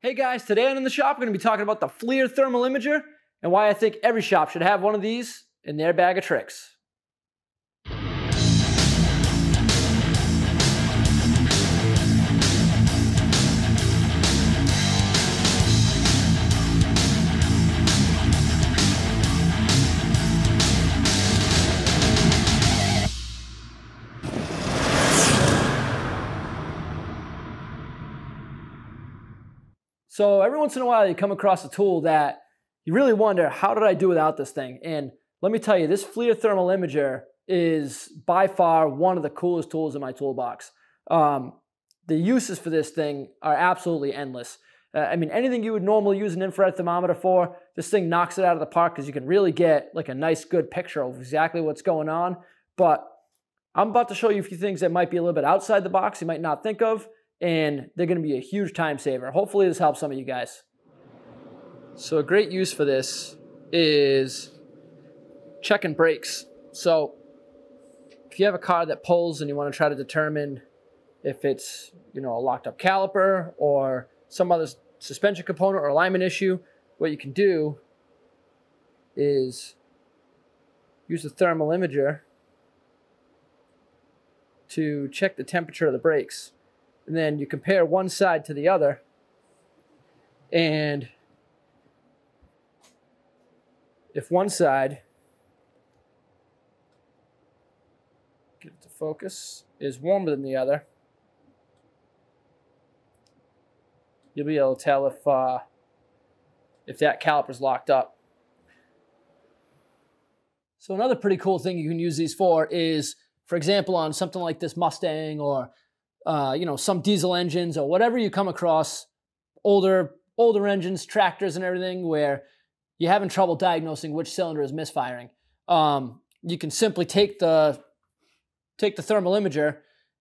Hey guys, today on In the Shop, we're going to be talking about the FLIR Thermal Imager and why I think every shop should have one of these in their bag of tricks. So every once in a while you come across a tool that you really wonder, how did I do without this thing? And let me tell you, this FLIR Thermal Imager is by far one of the coolest tools in my toolbox. The uses for this thing are absolutely endless. I mean, anything you would normally use an infrared thermometer for, this thing knocks it out of the park because you can really get like a nice good picture of exactly what's going on. But I'm about to show you a few things that might be a little bit outside the box you might not think of, and they're going to be a huge time saver. Hopefully this helps some of you guys. So a great use for this is checking brakes. So if you have a car that pulls and you want to try to determine if it's, you know, a locked up caliper or some other suspension component or alignment issue, what you can do is use the thermal imager to check the temperature of the brakes. And then you compare one side to the other, and if one side, get it to focus, is warmer than the other, you'll be able to tell if that caliper's locked up. So another pretty cool thing you can use these for is, for example, on something like this Mustang or you know, some diesel engines or whatever you come across, older engines, tractors and everything, where you're having trouble diagnosing which cylinder is misfiring. You can simply take the thermal imager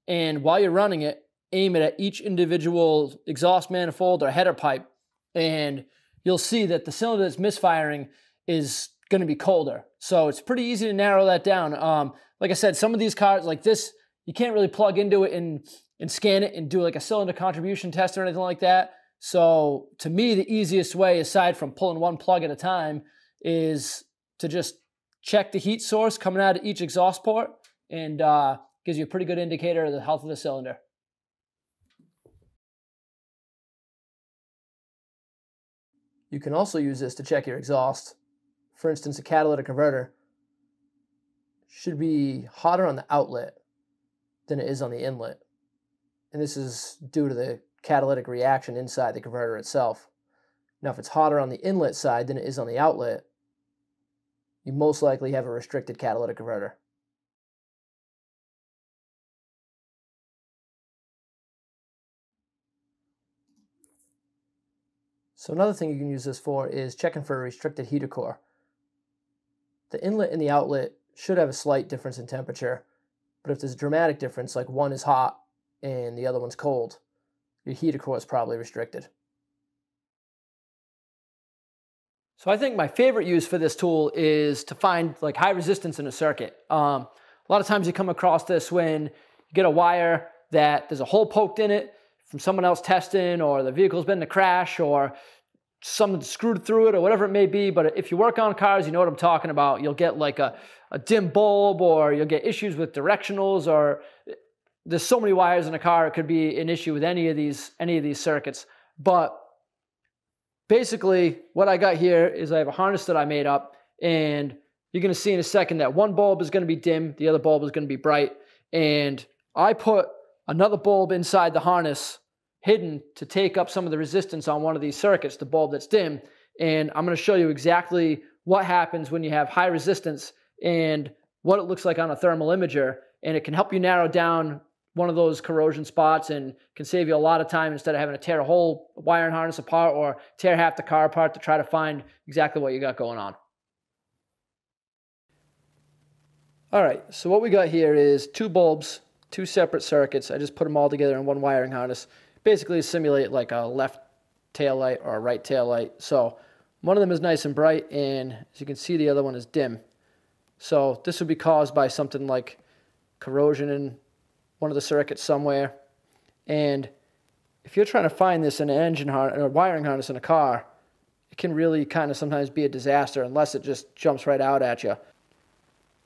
and while you're running it, aim it at each individual exhaust manifold or header pipe, and you'll see that the cylinder that's misfiring is going to be colder. So it's pretty easy to narrow that down. Like I said, some of these cars like this, you can't really plug into it and scan it and do like a cylinder contribution test or anything like that. So to me, the easiest way, aside from pulling one plug at a time, is to just check the heat source coming out of each exhaust port, and gives you a pretty good indicator of the health of the cylinder. You can also use this to check your exhaust. For instance, a catalytic converter should be hotter on the outlet than it is on the inlet. And this is due to the catalytic reaction inside the converter itself. Now, if it's hotter on the inlet side than it is on the outlet, you most likely have a restricted catalytic converter. So another thing you can use this for is checking for a restricted heater core. The inlet and the outlet should have a slight difference in temperature, but if there's a dramatic difference, like one is hot and the other one's cold, your heater core is probably restricted. So I think my favorite use for this tool is to find like high resistance in a circuit. A lot of times you come across this when you get a wire that there's a hole poked in it from someone else testing, or the vehicle's been in a crash, or someone screwed through it, or whatever it may be. But if you work on cars, you know what I'm talking about. You'll get like a dim bulb, or you'll get issues with directionals, or there's so many wires in a car, it could be an issue with any of these circuits. But basically what I got here is I have a harness that I made up, and you're going to see in a second that one bulb is going to be dim, the other bulb is going to be bright. And I put another bulb inside the harness hidden to take up some of the resistance on one of these circuits, the bulb that's dim. And I'm going to show you exactly what happens when you have high resistance and what it looks like on a thermal imager. And it can help you narrow down one of those corrosion spots and can save you a lot of time instead of having to tear a whole wiring harness apart or tear half the car apart to try to find exactly what you got going on. All right, so what we got here is two bulbs, two separate circuits. I just put them all together in one wiring harness, basically to simulate like a left taillight or a right taillight. So one of them is nice and bright, and as you can see, the other one is dim. So this would be caused by something like corrosion in one of the circuits somewhere, and if you're trying to find this in an engine harness or wiring harness in a car, it can really kind of sometimes be a disaster unless it just jumps right out at you.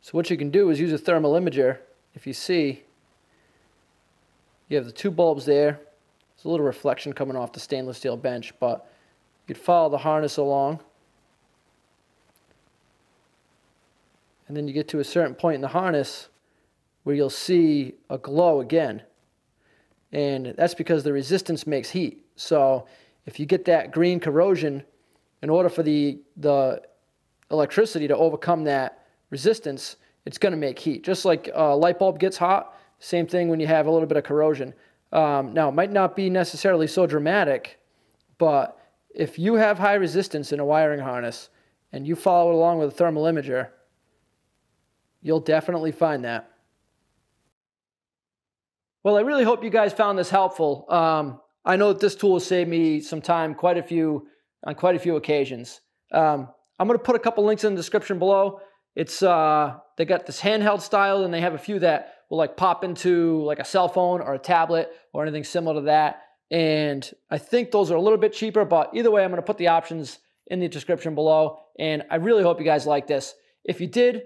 So what you can do is use a thermal imager. If you see, you have the two bulbs there. There's a little reflection coming off the stainless steel bench, but you could follow the harness along. And then you get to a certain point in the harness where you'll see a glow again. And that's because the resistance makes heat. So if you get that green corrosion, in order for the electricity to overcome that resistance, it's going to make heat. Just like a light bulb gets hot, same thing when you have a little bit of corrosion. Now, it might not be necessarily so dramatic, but if you have high resistance in a wiring harness and you follow it along with a thermal imager, you'll definitely find that. Well, I really hope you guys found this helpful. I know that this tool has saved me some time on quite a few occasions. I'm going to put a couple links in the description below. It's they got this handheld style, and they have a few that will like pop into like a cell phone or a tablet or anything similar to that. And I think those are a little bit cheaper, but either way, I'm going to put the options in the description below. And I really hope you guys like this. If you did,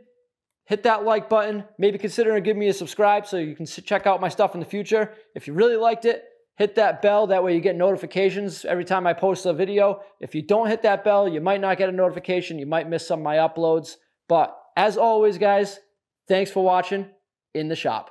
hit that like button. Maybe consider giving me a subscribe so you can check out my stuff in the future. If you really liked it, hit that bell. That way you get notifications every time I post a video. If you don't hit that bell, you might not get a notification. You might miss some of my uploads. But as always, guys, thanks for watching In the Shop.